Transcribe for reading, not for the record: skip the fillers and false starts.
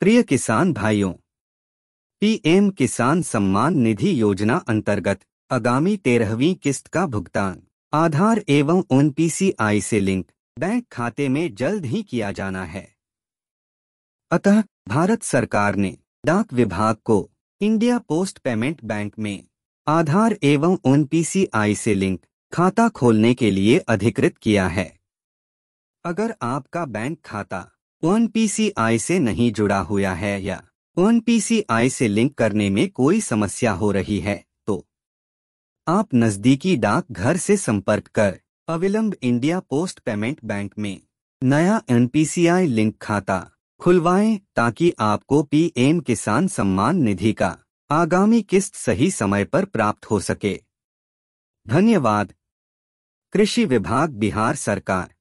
प्रिय किसान भाइयों, पीएम किसान सम्मान निधि योजना अंतर्गत आगामी 13वीं किस्त का भुगतान आधार एवं ओएनपीसीआई से लिंक बैंक खाते में जल्द ही किया जाना है। अतः भारत सरकार ने डाक विभाग को इंडिया पोस्ट पेमेंट बैंक में आधार एवं ओएनपीसीआई से लिंक खाता खोलने के लिए अधिकृत किया है। अगर आपका बैंक खाता ओएनपीसीआई से नहीं जुड़ा हुआ है या ओएनपीसीआई से लिंक करने में कोई समस्या हो रही है तो आप नजदीकी डाकघर से संपर्क कर अविलंब इंडिया पोस्ट पेमेंट बैंक में नया एनपीसीआई लिंक खाता खुलवाएं ताकि आपको पीएम किसान सम्मान निधि का आगामी किस्त सही समय पर प्राप्त हो सके। धन्यवाद। कृषि विभाग, बिहार सरकार।